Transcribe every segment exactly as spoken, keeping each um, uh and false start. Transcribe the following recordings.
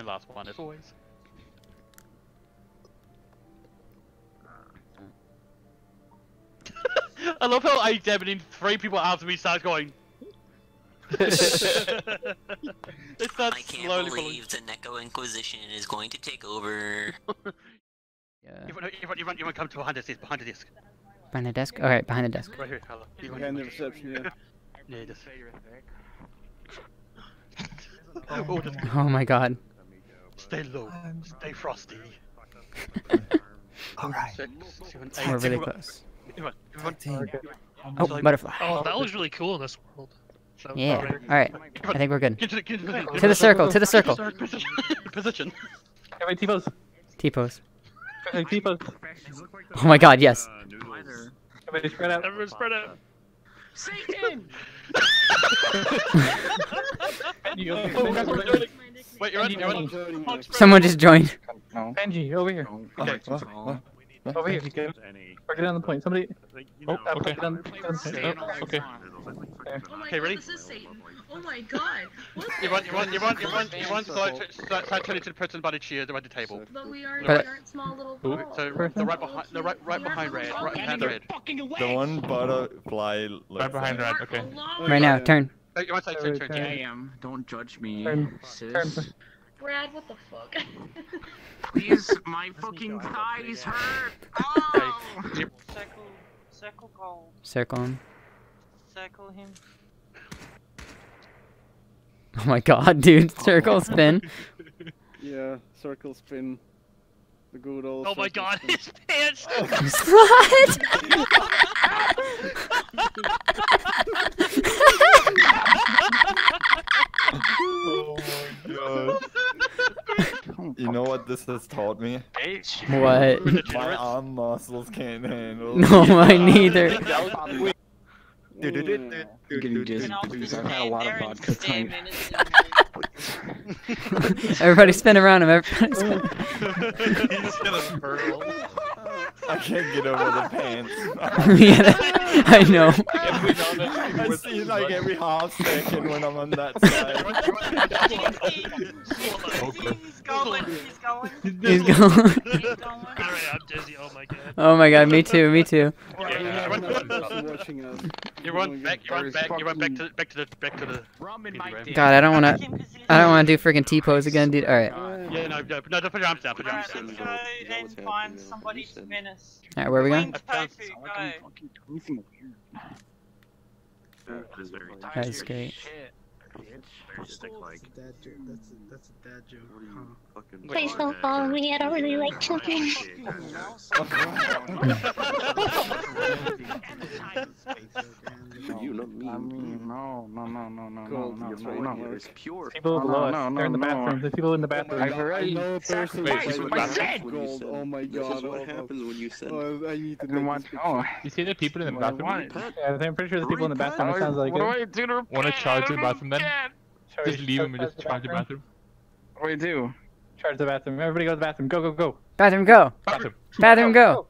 And last one, as always. I love how I did, and three people after me start going. It's that I can't slowly believe the Neko Inquisition is going to take over. Yeah. You want, you want, you want, you want to come to behind the desk, behind the desk. Behind the desk? Alright, behind the desk. Right here, hello. Behind the reception, yeah. Yeah, just... oh, just... oh my god. Stay low. Stay frosty. Alright. We're really close. Oh, butterfly. Oh, that was really cool in this world. So, yeah. Alright. I think we're good. Get to the, get to the, to the circle, to the circle. Position. Everybody T-pose. T-pose. T-pose. Oh my god, yes. Everybody spread out. Everyone spread out. Satan! Wait, you're on, you're on. Someone just joined. Benji, over here. Okay. Over here. Mark it down the point. Somebody. Oh, okay. Okay. Okay, ready? Oh my god. You want, you want, you want, you want, you want, start turning to the person by the chair, by the table. But we are small little people. So, the right behind, the right, right behind red, right behind red. The one butterfly. Right behind red, okay. Right now, turn. You want to turn, turn, turn. Don't judge me, sis. Brad, what the fuck? Please, my fucking thighs hurt! Oh! Circle, circle gold. Circle him. Circle him. Oh my god, dude. Circle spin. Yeah, circle spin. The good old. Oh my god, spin. His pants! What? Oh my god. You know what this has taught me? What? My arm muscles can't handle. No, mine neither. Dude, dude, dude, dude, dude, dude, dude, dude. I've had a lot of vodka tonight. Everybody spin around him. Everybody spin. He's gonna purl. I can't get over the pants. Yeah, I know. I see like every half second when I'm on that side. He's going. He's going. He's going. I'm dizzy. Oh my god. Oh my god. Me too. Me too. You run back. You run back. You run back to back to the back to the. God, I don't wanna. I don't wanna do freaking T pose again, dude. All right. Yeah, no, no, no, put your arms down. Put your arms down. Let's go and find somebody to menace. All right, where are we going? That is great. That's a dad joke. That's a, that's a dad joke. Huh? Please don't follow me. I don't really like children. You know me. No, no, no, no, no, no, no, no, no. It's pure. People below us. They're in the bathroom. There's people in the bathroom. I've already sacrificed what I said. Oh my god. This is what happens when you said. I need to know. Oh, you see the people in the bathroom? Yeah, I'm pretty sure the people in the bathroom. It sounds like it. What do I do to? Want to charge the bathroom then? Just leave him and just charge the bathroom. What do we do? Charge the bathroom. Everybody go to the bathroom. Go, go, go. Bathroom, go. Bathroom. Bathroom, go.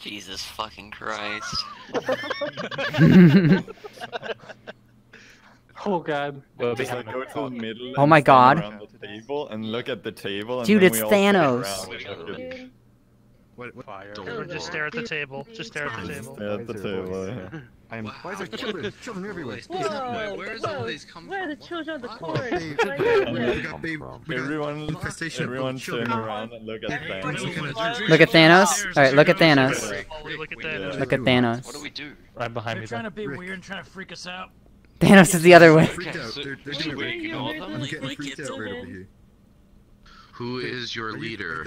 Jesus fucking Christ. Oh god. Well, they have to go to the middle. Oh my god. And look at the table. Dude, it's Thanos. What, what? Fire. Or just stare at the table. Just stare at the table. Stare at the table. Yeah. I'm... Wow. Why is there children? Children everywhere. Whoa, where is all these come where from? Where are the children of the chorus? Everyone, everyone turn around and look at Thanos. Look at Thanos? Alright, look at Thanos. Look at Thanos. What do we do? Right behind me. They're trying to be weird and trying to freak us out. Thanos is the other way. I'm getting freaked out right over here. Who is your leader?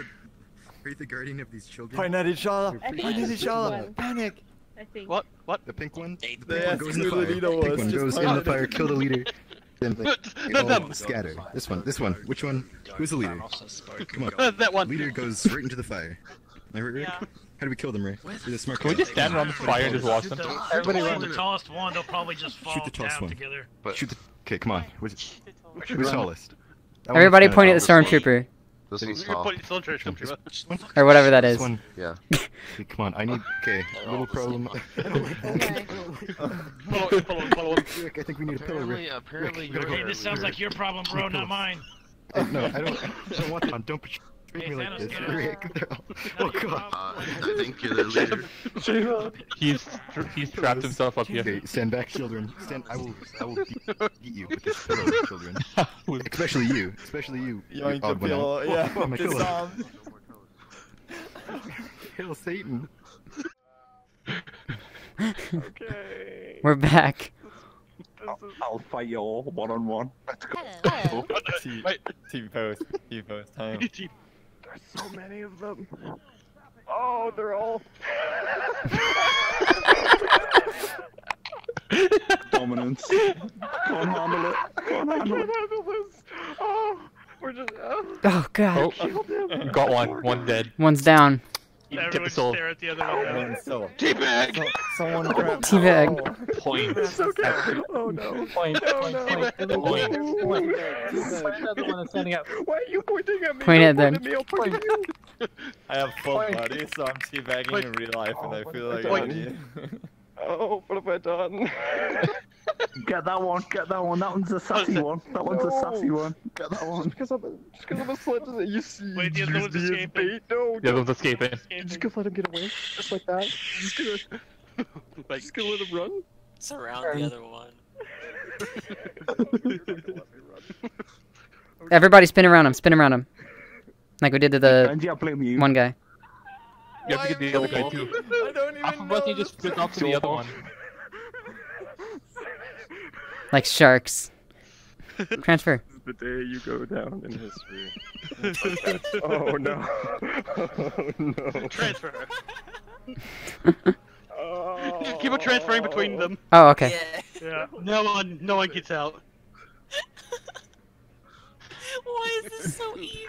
Are you the guardian of these children? Point at each other! Point at each other! Panic! I think. What? What? The pink one? The pink one goes in the fire. The pink one goes in the fire. Kill the leader. Then they scatter. This one. This one. Which one? Who's the leader? Come on. That one. Leader goes right into the fire. Yeah. How do we kill them, Ray? The smart. Can we just stand around the fire and just watch them? Everybody run. The tallest one. They'll probably just fall down together. Shoot the. Okay, come on. Who's tallest? Everybody point at the stormtrooper. This one's top. Or whatever that is. One. Yeah. Come on, I need. Okay, little problem. Okay. Follow him, follow him, follow him. Rick, I think we need apparently, a pillar. Apparently, Rick, apparently. Rick, this sounds Rick. like your problem, bro, not mine. I, no, I don't. I don't want them. Don't put treat me like this, Rick. Oh god. Uh, I think you're the leader. Shut up. He's he's trapped himself up here. Okay, stand back, children. Stand. I will. I will beat you with this pillow, children. Especially you. Especially you. Yoink the pillow. Yeah. Oh my god. Kill Satan. Okay. We're back. I'll, I'll fight you all one on one. Let's go. Hello. Hello. Wait. T V pose. T V pose time. There's so many of them. Oh, they're all. Dominance. Go on, Hamlet. Go on, Hamlet. I can't handle this. Oh, we're just. Oh, oh god. Oh, got one. One dead. One's down. Everyone stare at the other one. Oh, teabag! So, someone grab teabag. Oh, point. It's okay. Oh no. Point. Oh, no. Point. Point. Point. Point. Another one is standing up. Why are you pointing at me? Point at them. Point. I have full body, so I'm teabagging point. In real life, and oh, I feel like I need. Oh, what have I done? Get that one, get that one, that one's a sassy one, that one's no. a sassy one, get that one. Just because I'm a, I'm a sledge that you see. Wait, the other one's escaping. No, the other one's escaping. Just gonna let him get away, just like that. Just gonna, like, just gonna let him run. Surround um. the other one. Everybody spin around him, spin around him. Like we did to the one guy. You have to get the other guy too. I don't even know. You just split off to the other one. Like sharks. Transfer. The day you go down in history. Oh no. Oh no. Transfer. Oh. Just keep on transferring between them. Oh okay. Yeah. Yeah. No one, no one gets out. Why is this so even?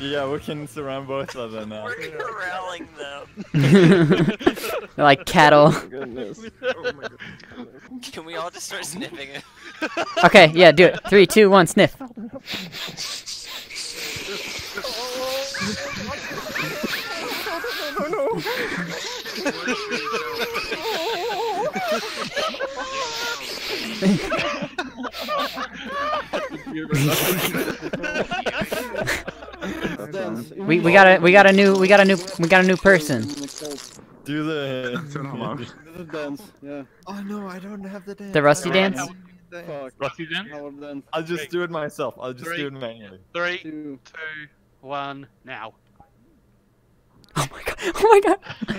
Yeah, we can surround both of them now. We're corralling them. They're like cattle. Oh my goodness. Oh my goodness. Can we all just start sniffing it? Okay, yeah, do it. Three, two, one, sniff. No, no, no, no, no. we we got a we got a new we got a new we got a new person. Do the turn on. The dance, yeah. Oh no, I don't have the dance. The rusty dance. Rusty dance. I'll just do it myself. I'll just Three, do it manually. Three, two, one, now. Oh my god! Oh my god!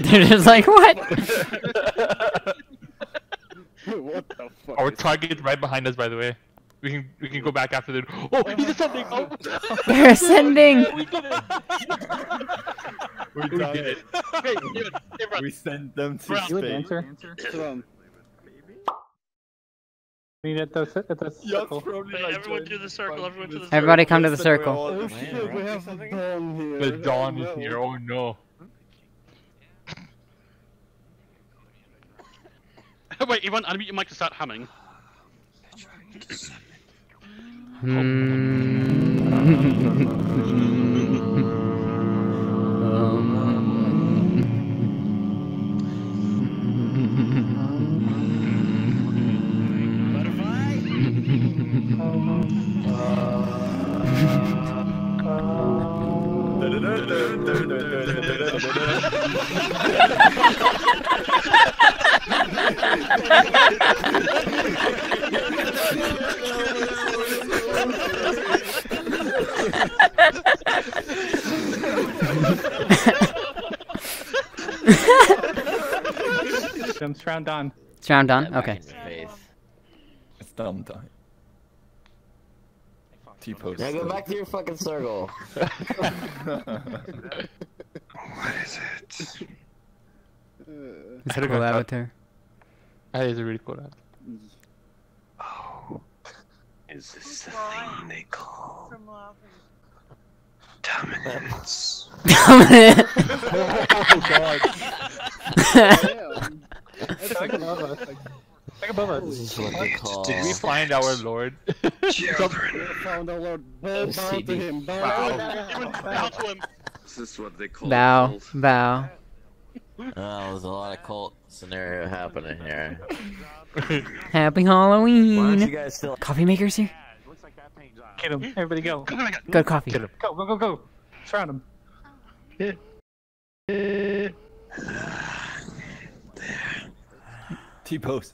They're just like, what? What the fuck? Our target right behind us, by the way. We can we can go back after them. Oh, he's ascending! Oh. They're ascending! We did it! We did it! Hey, hey, we sent them to space. You would answer. Answer. We need at the, at the circle. Wait, like everyone to the circle, everyone to the circle. Everybody come to the circle. Oh shit, we have the dawn here. The dawn is here, oh no. Wait, Ivan, unmute your mic to start humming. It's round on. It's round on? Okay. It's dumb time. T-post. Now go back to your fucking circle. What is it? It's a cool avatar. That is a really cool avatar. Oh. Is this the thing they call? Dominance. Dominance. Oh god. Damn. That's like above us. Like, like above us. This is what they call. Did we find our lord? Children. We found our lord. Bow down to him. Bow to him. This is what they call. Bow. Bow. Oh, there's a lot of cult scenario happening here. Happy Halloween! Why don't you guys still coffee makers here? Get him! Everybody go! Go coffee! Get him. Go! Go! Go! Go! Surround him! Yeah. Yeah. T-pose.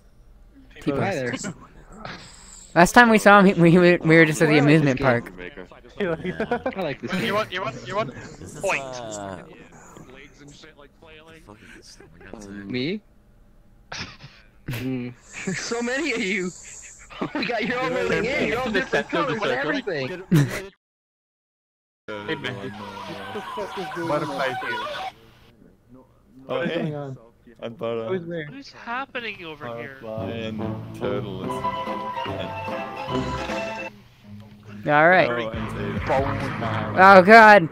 T-pose. Last time we saw him, we we, we were just at the amusement park. Yeah. I like this game. You want? You want? You want? Point. Uh... Me? Mm. So many of you! We got your own rolling in, your own different colors and everything! Hey man. What am I doing? Oh hey! I'm Bada. Who's there? What's happening over uh, here? And Turtle is... Alright. Oh god!